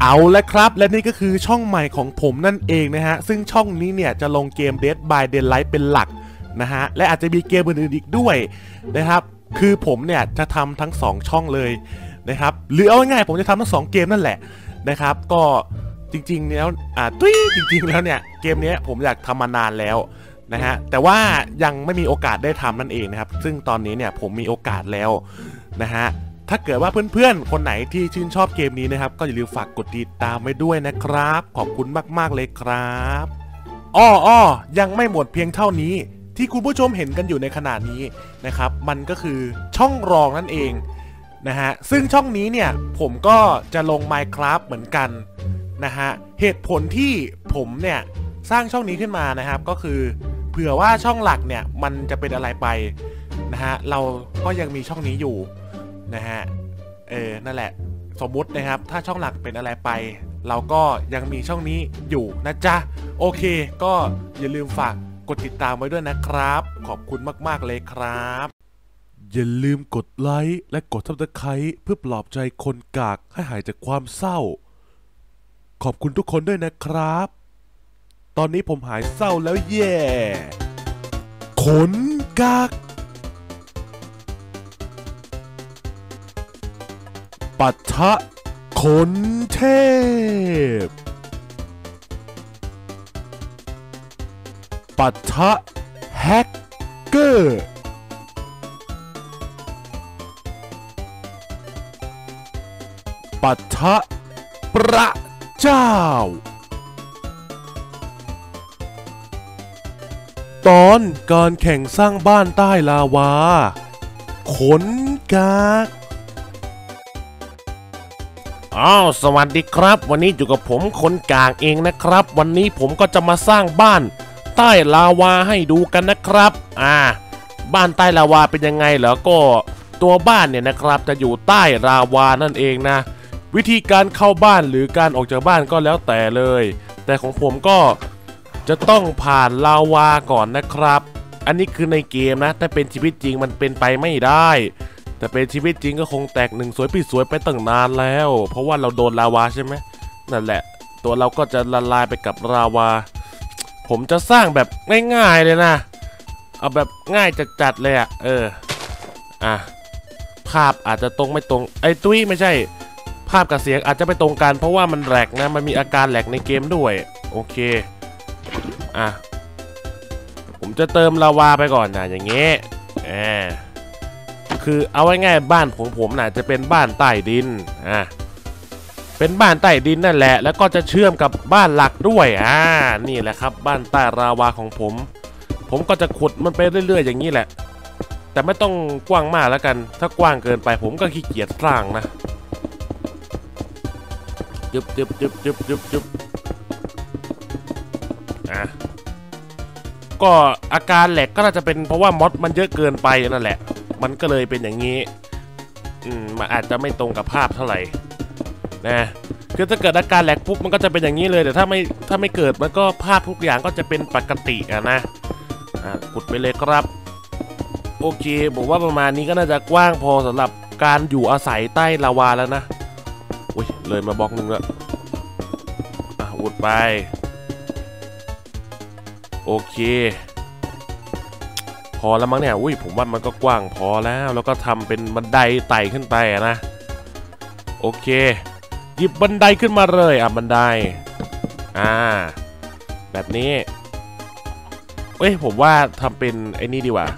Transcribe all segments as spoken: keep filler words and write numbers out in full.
เอาละครับและนี่ก็คือช่องใหม่ของผมนั่นเองนะฮะซึ่งช่องนี้เนี่ยจะลงเกม Dead by Daylight เป็นหลักนะฮะและอาจจะมีเกมอื่นๆอีกด้วยนะครับคือผมเนี่ยจะทำทั้งสองช่องเลยนะครับหรือเอาง่ายๆผมจะทำทั้งสองเกมนั่นแหละนะครับก็จริงๆแล้วอ่าตุ้ยจริงๆแล้วเนี่ยเกมนี้ผมอยากทำมานานแล้วนะฮะแต่ว่ายังไม่มีโอกาสได้ทำนั่นเองนะครับซึ่งตอนนี้เนี่ยผมมีโอกาสแล้วนะฮะถ้าเกิดว่าเพื่อนๆคนไหนที่ชื่นชอบเกมนี้นะครับก็อย่าลืมฝากกดติดตามไว้ด้วยนะครับขอบคุณมากๆเลยครับอ้ออ้อยังไม่หมดเพียงเท่านี้ที่คุณผู้ชมเห็นกันอยู่ในขณะนี้นะครับมันก็คือช่องรองนั่นเองนะฮะซึ่งช่องนี้เนี่ยผมก็จะลง Minecraft เหมือนกันนะฮะเหตุผลที่ผมเนี่ยสร้างช่องนี้ขึ้นมานะครับก็คือเผื่อว่าช่องหลักเนี่ยมันจะเป็นอะไรไปนะฮะเราก็ยังมีช่องนี้อยู่นะฮะเออนั่นแหละสมมุตินะครับถ้าช่องหลักเป็นอะไรไปเราก็ยังมีช่องนี้อยู่นะจ๊ะโอเคก็อย่าลืมฝากกดติดตามไว้ด้วยนะครับขอบคุณมากๆเลยครับอย่าลืมกดไลค์และกดซับสไคร้เพื่อปลอบใจคนกากให้หายจากความเศร้าขอบคุณทุกคนด้วยนะครับตอนนี้ผมหายเศร้าแล้วแย่คนกากปะทะคนเทพปะทะแฮกเกอร์ปะทะพระเจ้าตอนการแข่งสร้างบ้านใต้ลาวาขนกากอ้าวสวัสดีครับวันนี้อยู่กับผมขนกากเองนะครับวันนี้ผมก็จะมาสร้างบ้านใต้ลาวาให้ดูกันนะครับอ่าบ้านใต้ลาวาเป็นยังไงเหรอก็ตัวบ้านเนี่ยนะครับจะอยู่ใต้ลาวานั่นเองนะวิธีการเข้าบ้านหรือการออกจากบ้านก็แล้วแต่เลยแต่ของผมก็จะต้องผ่านลาวาก่อนนะครับอันนี้คือในเกมนะถ้าเป็นชีวิตจริงมันเป็นไปไม่ได้แต่เป็นชีวิตจริงก็คงแตกหนึ่งสวยปีสวยไปตั้งนานแล้วเพราะว่าเราโดนลาวาใช่ไหมนั่นแหละตัวเราก็จะละลายไปกับลาวาผมจะสร้างแบบง่ายๆเลยนะเอาแบบง่ายจัดๆเลยอ่ะเอออ่ะภาพอาจจะตรงไม่ตรงไอ้ตุ้ยไม่ใช่ภาพกับเสียงอาจจะไม่ตรงกันเพราะว่ามันแหลกนะมันมีอาการแหลกในเกมด้วยโอเคอ่ะผมจะเติมลาวาไปก่อนนะอย่างเงี้ยอ่าคือเอาง่ายๆบ้านของผมน่ะจะเป็นบ้านใต้ดินอ่ะเป็นบ้านใต้ดินนั่นแหละแล้วก็จะเชื่อมกับบ้านหลักด้วยอ่านี่แหละครับบ้านใต้ลาวาของผมผมก็จะขุดมันไปเรื่อยๆอย่างนี้แหละแต่ไม่ต้องกว้างมากแล้วกันถ้ากว้างเกินไปผมก็ขี้เกียจสร้างนะจุ๊บจุ๊บจุ๊บจุ๊บจุ๊บจุ๊บอ่ะก็อาการแหลกก็น่าจะเป็นเพราะว่ามอสมันเยอะเกินไปนั่นแหละมันก็เลยเป็นอย่างนี้อืมมันอาจจะไม่ตรงกับภาพเท่าไหร่นะคือถ้าเกิดอาการแหลกปุ๊บมันก็จะเป็นอย่างนี้เลยแต่ถ้าไม่ถ้าไม่เกิดมันก็ภาพทุกอย่างก็จะเป็นปกติอะนะอ่ะขุดไปเลยครับโอเคบอกว่าประมาณนี้ก็น่าจะกว้างพอสำหรับการอยู่อาศัยใต้ลาวาแล้วนะอุ้ยเลยมาบล็อกนึงแล้วอ่ะขุดไปโอเคพอแล้วมั้งเนี่ยอุ้ยผมว่ามันก็กว้างพอแล้วแล้วก็ทำเป็นบันไดไต่ขึ้นไปนะโอเคหยิบบันไดขึ้นมาเลยอ่ะบันไดอ่าแบบนี้เอ้ยผมว่าทำเป็นไอ้นี่ดีกว่า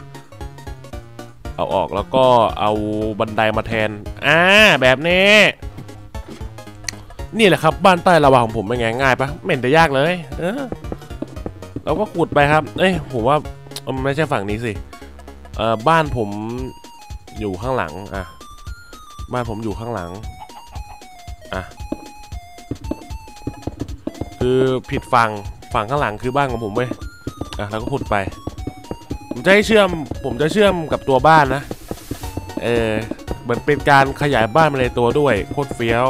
เอาออกแล้วก็เอาบันไดมาแทนอ่าแบบนี้นี่แหละครับบ้านใต้ลาวาของผมเป็นไงง่ายปะไม่เห็นจะยากเลยเออเราก็ขุดไปครับเอ้ยผมว่ามันไม่ใช่ฝั่งนี้สิเอ่อบ้านผมอยู่ข้างหลังอ่ะบ้านผมอยู่ข้างหลังอ่ะคือผิดฝั่งฝั่งข้างหลังคือบ้านของผมเว้ยอ่ะเราก็ขุดไปผมจะให้เชื่อมผมจะเชื่อมกับตัวบ้านนะเออเหมือนเป็นการขยายบ้านมาในตัวด้วยโคตรเฟี้ยว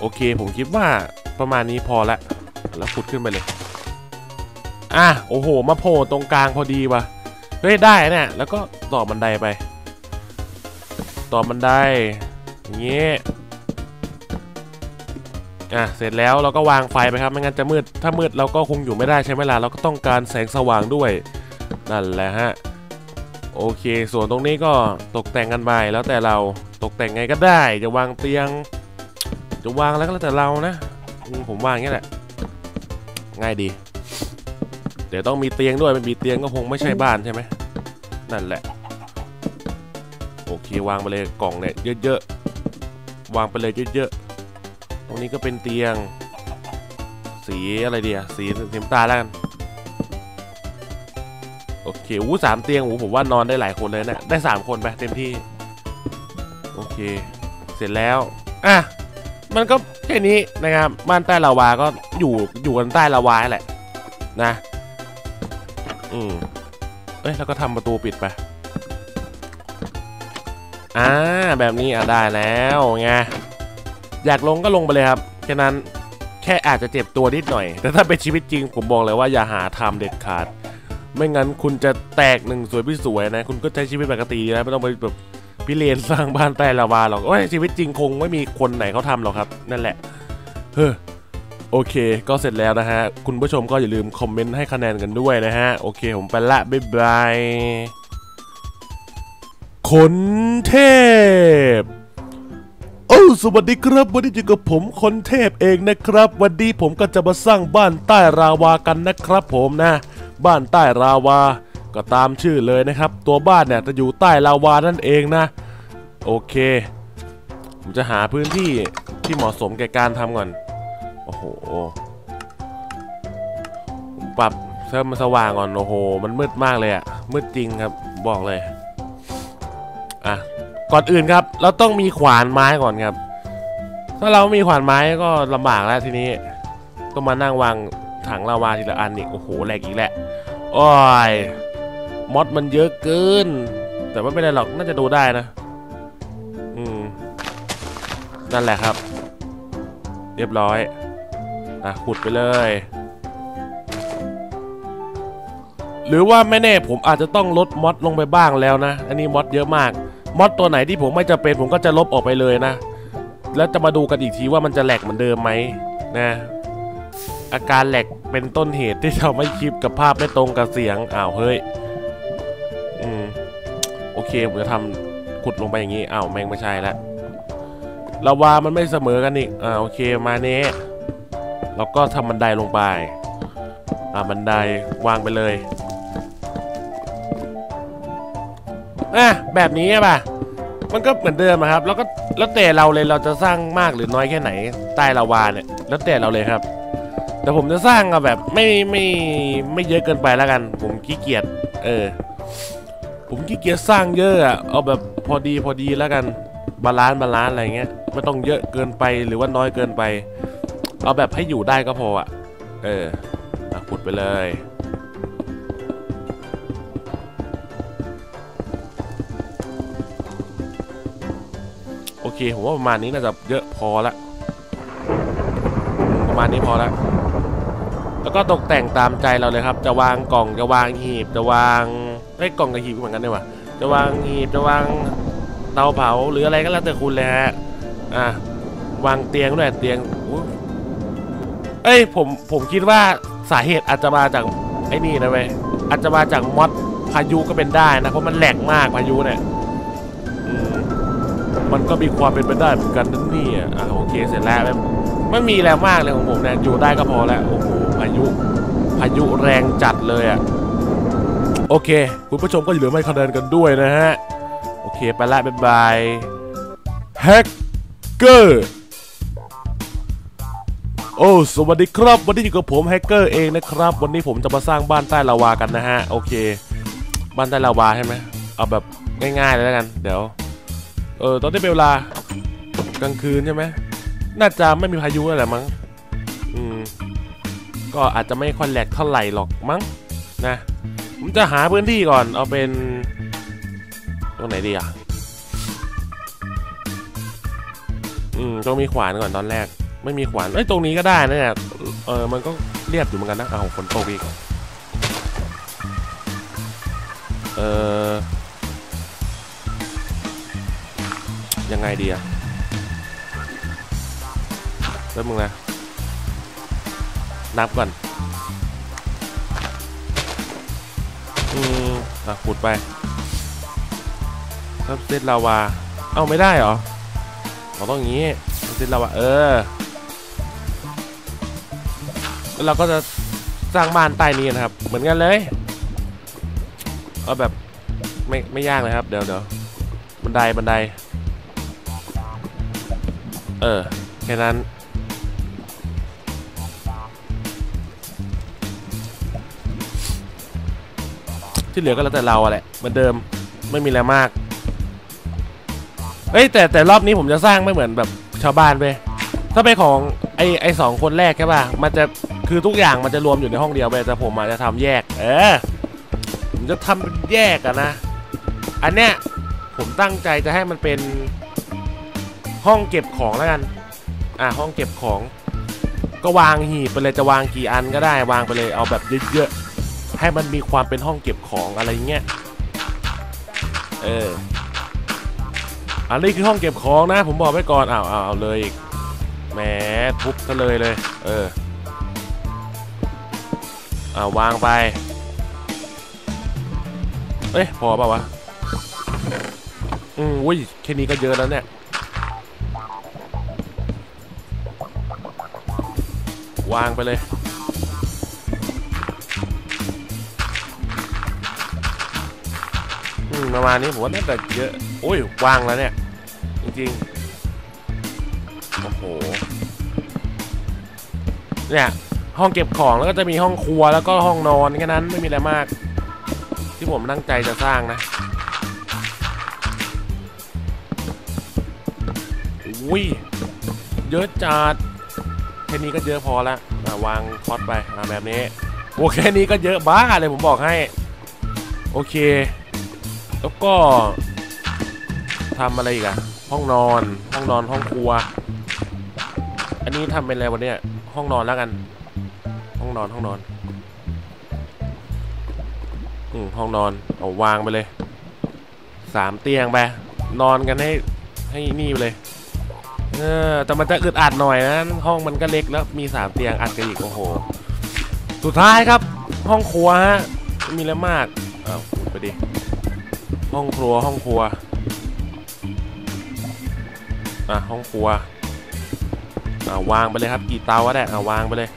โอเคผมคิดว่าประมาณนี้พอละแล้วขุดขึ้นไปเลยอ่ะโอ้โหมาโผล่ตรงกลางพอดีว่ะเฮ้ยได้เนี่ยแล้วก็ต่อบันไดไปต่อบันไดอย่างเงี้ย อ่ะเสร็จแล้วเราก็วางไฟไปครับไม่งั้นจะมืดถ้ามืดเราก็คงอยู่ไม่ได้ใช่ไหมล่ะเราก็ต้องการแสงสว่างด้วยนั่นแหละฮะโอเคส่วนตรงนี้ก็ตกแต่งกันไปแล้วแต่เราตกแต่งไงก็ได้จะวางเตียงจะวางแล้วก็แล้วแต่เรานะผมวางอย่างนี้แหละง่ายดีเดี๋ยวต้องมีเตียงด้วยมันมีเตียงก็คงไม่ใช่บ้านใช่ไหมนั่นแหละโอเควางไปเลยกล่องเนี่ยเยอะๆวางไปเลยเยอะๆตรงนี้ก็เป็นเตียงสีอะไรดีอะสีสีน้ำตาลแล้วกันโอเคอู้สามเตียงอู้ผมว่านอนได้หลายคนเลยนะได้สามคนไปเต็มที่โอเคเสร็จแล้วอ่ะมันก็แค่นี้นะครับบ้านใต้ลาวาก็อยู่อยู่กันใต้ลาวาแหละนะอืมเอ้ยแล้วก็ทำประตูปิดไปอ่าแบบนี้อ่ะได้แล้วไงอยากลงก็ลงไปเลยครับแค่นั้นแค่อาจจะเจ็บตัวนิดหน่อยแต่ถ้าเป็นชีวิตจริงผมบอกเลยว่าอย่าหาทำเด็ดขาดไม่งั้นคุณจะแตกหนึ่งสวยพี่สวยนะคุณก็ใช้ชีวิตปกตินะไม่ต้องไปแบบพิเรนสร้างบ้านใต้ลาวาหรอกโอ้ยชีวิตจริงคงไม่มีคนไหนเขาทำหรอกครับนั่นแหละเฮ้อโอเคก็เสร็จแล้วนะฮะคุณผู้ชมก็อย่าลืมคอมเมนต์ให้คะแนนกันด้วยนะฮะโอเคผมไปละบ๊ายบายคนเทพโอ้สวัสดีครับวันนี้อยู่กับผมคนเทพเองนะครับวันนี้ผมก็จะมาสร้างบ้านใต้ลาวากันนะครับผมนะบ้านใต้ลาวาก็ตามชื่อเลยนะครับตัวบ้านเนี่ยจะอยู่ใต้ลาวานั่นเองนะโอเคผมจะหาพื้นที่ที่เหมาะสมแก่การทำก่อนโอ้โหผมปรับเพิ่มมันสว่างก่อนโอ้โหมันมืดมากเลยอะมืดจริงครับบอกเลยอ่ะก่อนอื่นครับเราต้องมีขวานไม้ก่อนครับถ้าเราไม่มีขวานไม้ก็ลำบากแล้วทีนี้ต้องมานั่งวางถังลาวาทีละอันอีกโอ้โหแหลกอีกแหละโอ้ยมอดมันเยอะเกินแต่ว่าไม่ได้หรอกน่าจะดูได้นะอืมนั่นแหละครับเรียบร้อยอ่ะขุดไปเลยหรือว่าไม่แน่ผมอาจจะต้องลดมอดลงไปบ้างแล้วนะอันนี้มอดเยอะมากมอดตัวไหนที่ผมไม่จำเป็นผมก็จะลบออกไปเลยนะแล้วจะมาดูกันอีกทีว่ามันจะแหลกเหมือนเดิมไหมนะอาการแหลกเป็นต้นเหตุที่ทำให้คลิปกับภาพไม่ตรงกับเสียงอ้าวเฮ้ยอืมโอเคผมจะทำขุดลงไปอย่างนี้อ้าวแม่งไม่ใช่ละลาวามันไม่เสมอกันอีกอ่าโอเคมาเนี้ยแล้วก็ทำบันไดลงไปอ่าบันไดวางไปเลยอ่ะแบบนี้ป่ะมันก็เหมือนเดิมครับแล้วก็แล้วแต่เราเลยเราจะสร้างมากหรือน้อยแค่ไหนใต้ลาวาเนี่ยแล้วแต่เราเลยครับแต่ผมจะสร้างอะแบบไม่ไม่ไม่เยอะเกินไปแล้วกันผมขี้เกียจเออผมขี้เกียจสร้างเยอะอะเอาแบบพอดีพอดีแล้วกันบาลานซ์บาลานซ์อะไรเงี้ยไม่ต้องเยอะเกินไปหรือว่าน้อยเกินไปเอาแบบให้อยู่ได้ก็พออะเออขุดไปเลยโอเคผมว่าประมาณนี้น่าจะเยอะพอละประมาณนี้พอละแล้วก็ตกแต่งตามใจเราเลยครับจะวางกล่องจะวางหีบจะวางไม่กล่องกับหีบเหมือนกันได้ปะจะวางหีบจะวางเตาเผาหรืออะไรก็แล้วแต่คุณเลยฮะอ่ะวางเตียงด้วยเตียงเอ้ยผมผมคิดว่าสาเหตุอาจจะมาจากไอ้นี่นะเว้ยอาจจะมาจากมอดพายุก็เป็นได้นะเพราะมันแหลกมากพายุเนี่ยมันก็มีความเป็นไปได้เหมือนกันนั่นนี่อ่ะโอเคเสร็จแล้วไม่มีแรงมากเลยของผมเนี่ยอยู่ได้ก็พอแล้วโอ้โหพายุพายุแรงจัดเลยอ่ะโอเคคุณผู้ชมก็อย่าลืมให้คะแนนกันด้วยนะฮะโอเคไปละบ๊ายบายแฮกเกอร์โอ้สวัสดีครับวันนี้อยู่กับผมแฮกเกอร์เองนะครับวันนี้ผมจะมาสร้างบ้านใต้ลาวากันนะฮะโอเคบ้านใต้ลาวาใช่ไหมเอาแบบง่ายๆเลยแล้วกันเดี๋ยวเออตอนนี้เป็นเวลากลางคืนใช่ไหมน่าจะไม่มีพายุอะไรมั้งอืมก็อาจจะไม่ค่อยแหลกเท่าไหร่หรอกมั้งนะผมจะหาพื้นที่ก่อนเอาเป็นตรงไหนดีอ่ะอืมต้องมีขวานก่อนตอนแรกไม่มีขวานเอ้ยตรงนี้ก็ได้นะเนี่ยเออมันก็เรียบอยู่เหมือนกันนะเอาฝนตกอีกเออยังไงดีอ่ะ แล้วมึงนะนับก่อนอืมอ่ะขุดไปครับเซตลาวาเอ้าไม่ได้เหรอเราต้องอย่างนี้เซตลาวาเออแล้วเราก็จะสร้างบ้านใต้นี้นะครับเหมือนกันเลยเอาแบบไม่ไม่ยากเลยครับเดี๋ยวเดี๋ยวบันไดบันไดเออแค่นั้นที่เหลือก็แล้วแต่เราอะแหละเหมือนเดิมไม่มีอะไรมากเฮ้ยแต่แต่รอบนี้ผมจะสร้างไม่เหมือนแบบชาวบ้านไปถ้าเป็นของไอไอสองคนแรกใช่ป่ะมันจะคือทุกอย่างมันจะรวมอยู่ในห้องเดียวไปแต่ผมอาจจะทำแยกเออผมจะทำเป็นแยกอะนะอันเนี้ยผมตั้งใจจะให้มันเป็นห้องเก็บของแล้วกันอ่ะห้องเก็บของก็วางหีบไปเลยจะวางกี่อันก็ได้วางไปเลยเอาแบบเยอะๆให้มันมีความเป็นห้องเก็บของอะไรเงี้ยเอออันนี้คือห้องเก็บของนะผมบอกไว้ก่อนอ้าวอ้าวเอาเลยอีกแหมทุบซะเลยเลยเอออ่าวางไปเอ้ยพอป่าววะอืมอุ้ยแค่นี้ก็เยอะแล้วเนี่ยว่างไปเลยประมาณนี้ผมว่าน่าจะเยอะโอ้ยว่างแล้วเนี่ยจริงๆโอ้โหเนี่ยห้องเก็บของแล้วก็จะมีห้องครัวแล้วก็ห้องนอนแค่นั้นไม่มีอะไรมากที่ผมตั้งใจจะสร้างนะอุ้ยเยอะจัดแค่นี้ก็เยอะพอละวางคอสไปแบบนี้โอเคนี้ก็เยอะบ้าเลยผมบอกให้โอเคแล้วก็ทำอะไรอีกอะห้องนอนห้องนอนห้องครัวอันนี้ทำเป็นอะไรวะเนี่ยห้องนอนแล้วกันห้องนอนห้องนอนอืมห้องนอนเอาวางไปเลยสามเตียงไปนอนกันให้ให้นี่ไปเลยเออแต่มันจะอึดอัดหน่อยนะห้องมันก็เล็กแล้วมีสามเตียงอัดกันอีกโอ้โหสุดท้ายครับห้องครัวฮะมีแล้วมากเอาไปดิห้องครัวห้องครัวอ่ะห้องครัวอ่ะวางไปเลยครับกี่เตาก็ได้อ่ะวางไปเลย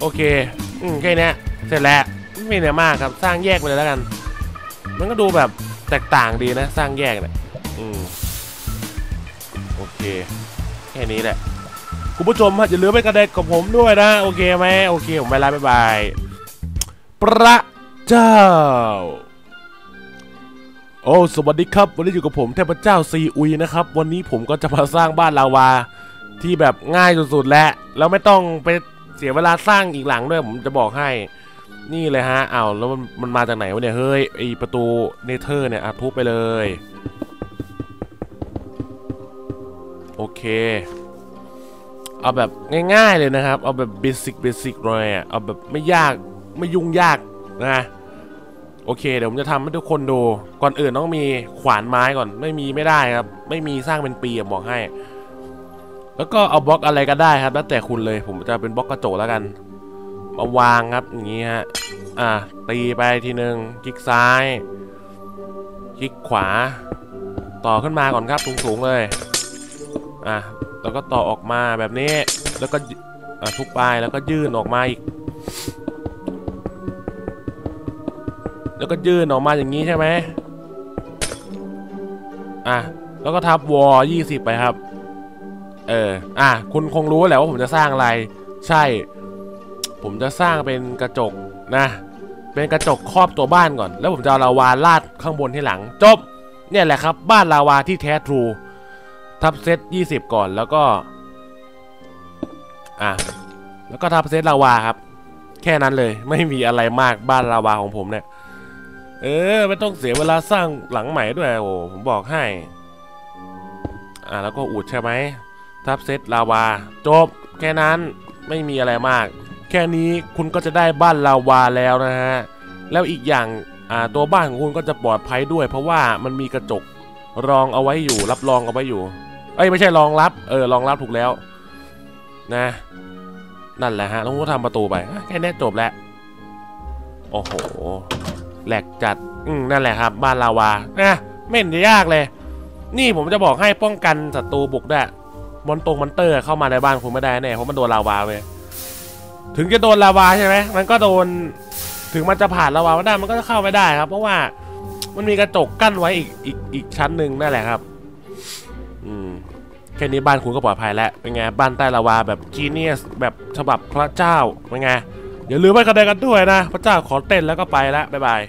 โอเคอืมแค่นี้เสร็จแล้วไม่มีอะไรมากครับสร้างแยกไปเลยแล้วกันมันก็ดูแบบแตกต่างดีนะสร้างแยกเนี่ยอืมโอเคแค่นี้แหละคุณผู้ชมอย่าลืมไปกระเด็ดกับผมด้วยนะโอเคไหมโอเคผมไปแล้วบ๊ายบายประเจ้าโอ้สวัสดีครับวันนี้อยู่กับผมเทพเจ้าซีอุยนะครับวันนี้ผมก็จะมาสร้างบ้านลาวาที่แบบง่ายสุดๆและแล้วไม่ต้องไปเสียเวลาสร้างอีกหลังด้วยผมจะบอกให้นี่เลยฮะอ้าวแล้วมันมันมาจากไหนวะเนี่ยเฮ้ยไอประตูเนเธอร์เนี่ยทุบไปเลยโอเคเอาแบบง่ายๆเลยนะครับเอาแบบเบสิกเบสิกหน่อยเอาแบบไม่ยากไม่ยุ่งยากนะโอเคเดี๋ยวผมจะทำให้ทุกคนดูก่อนอื่นต้องมีขวานไม้ก่อนไม่มีไม่ได้ครับไม่มีสร้างเป็นปีบอกให้แล้วก็เอาบล็อกอะไรก็ได้ครับแล้วแต่คุณเลยผมจะเป็นบล็อกกระจกแล้วกันมาวางครับอย่างนี้ฮะอ่ะตีไปทีหนึ่งคลิกซ้ายคลิกขวาต่อขึ้นมาก่อนครับสูงๆเลยอ่ะแล้วก็ต่อออกมาแบบนี้แล้วก็อ่ะทุบไปแล้วก็ยื่นออกมาอีกแล้วก็ยื่นออกมาอย่างนี้ใช่ไหมอ่ะแล้วก็ทับวอลยี่สิบไปครับเอออ่ะคุณคงรู้แหละว่าผมจะสร้างอะไรใช่ผมจะสร้างเป็นกระจกนะเป็นกระจกครอบตัวบ้านก่อนแล้วผมจะเอาลาวาลาดข้างบนที่หลังจบเนี่ยแหละครับบ้านลาวาที่แท้ทรูทับเซตยี่สิบก่อนแล้วก็อ่ะแล้วก็ทับเซตลาวาครับแค่นั้นเลยไม่มีอะไรมากบ้านลาวาของผมเนี่ยเออไม่ต้องเสียเวลาสร้างหลังใหม่ด้วยโอ้ผมบอกให้อ่ะแล้วก็อุดใช่ไหมทับเซตลาวาจบแค่นั้นไม่มีอะไรมากแค่นี้คุณก็จะได้บ้านลาวาแล้วนะฮะแล้วอีกอย่างอ่าตัวบ้านของคุณก็จะปลอดภัยด้วยเพราะว่ามันมีกระจกรองเอาไว้อยู่รับรองเอาไว้อยู่ เอ้ยไม่ใช่รองรับเออรองรับถูกแล้วนะนั่นแหละฮะต้องก็ทำประตูไปแค่นี้จบแล้วโอ้โหแหลกจัดอืมนั่นแหละครับบ้านลาวานะไม่เห็นจะยากเลยนี่ผมจะบอกให้ป้องกันศัตรูบุกได้มอนตรงมอนเตอร์เข้ามาในบ้านคุณไม่ได้แน่เพราะมันโดนลาวาไปถึงจะโดนลาวาใช่ไหมมันก็โดนถึงมันจะผ่านลาวาไม่ได้มันก็จะเข้าไม่ได้ครับเพราะว่ามันมีกระจกกั้นไว้อีกอีกอีกชั้นหนึ่งนั่นแหละครับอืมแค่นี้บ้านคุณก็ปลอดภัยแล้วเป็นไงบ้านใต้ลาวาแบบจีเนียสแบบฉบับพระเจ้าเป็นไงอย่าลืมไว้กระเด็นกันด้วยนะพระเจ้าขอเต้นแล้วก็ไปละบ๊ายบาย